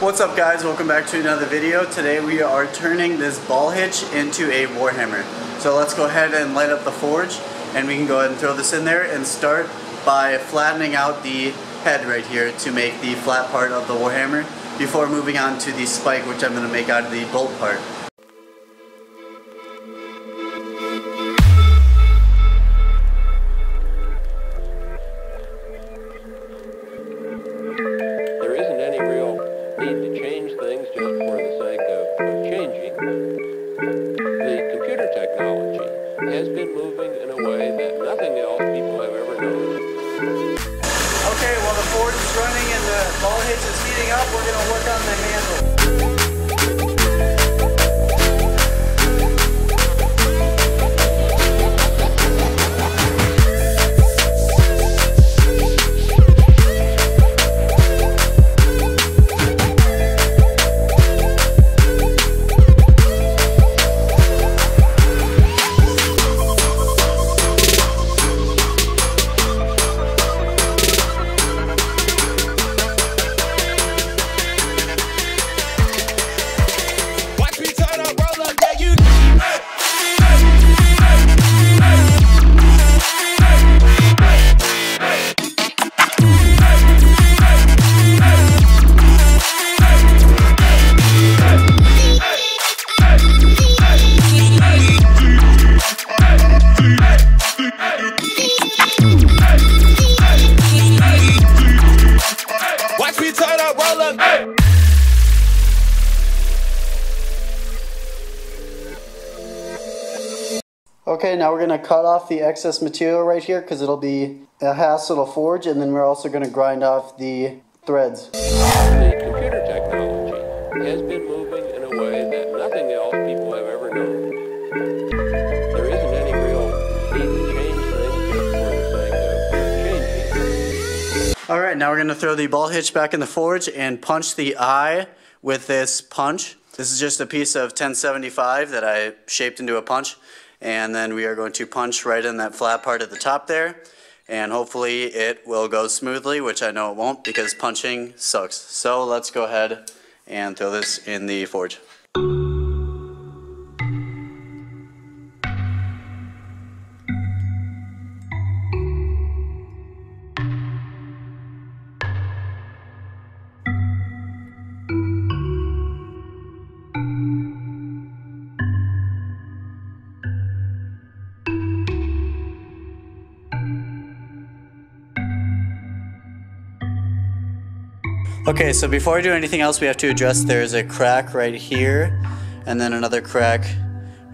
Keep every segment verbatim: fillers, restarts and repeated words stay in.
What's up guys, welcome back to another video. Today we are turning this ball hitch into a Warhammer. So let's go ahead and light up the forge and we can go ahead and throw this in there and start by flattening out the head right here to make the flat part of the Warhammer before moving on to the spike, which I'm going to make out of the bolt part. Has been moving in a way that nothing else people have ever known. Okay, well the forge is running and the ball hitch is heating up, we're going to work on the handle. Okay, now we're going to cut off the excess material right here because it'll be a hassle to forge, and then we're also going to grind off the threads. The computer technology has been moving in a way that nothing else people have ever known. There isn't any real need to change things just for the sake of changing. Alright, now we're going to throw the ball hitch back in the forge and punch the eye with this punch. This is just a piece of ten seventy-five that I shaped into a punch. And then we are going to punch right in that flat part at the top there, and hopefully it will go smoothly, which I know it won't because punching sucks. So let's go ahead and throw this in the forge. Okay, so before I do anything else, we have to address there's a crack right here, and then another crack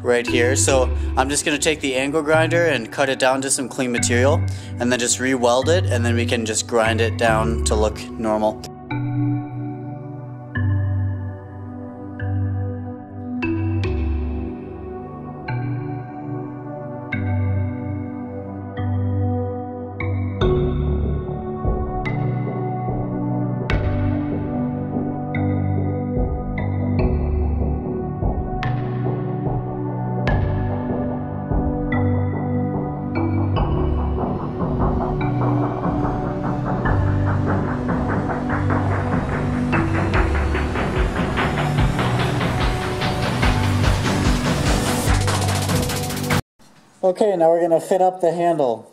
right here. So I'm just going to take the angle grinder and cut it down to some clean material, and then just re-weld it, and then we can just grind it down to look normal. Okay, now we're going to fit up the handle.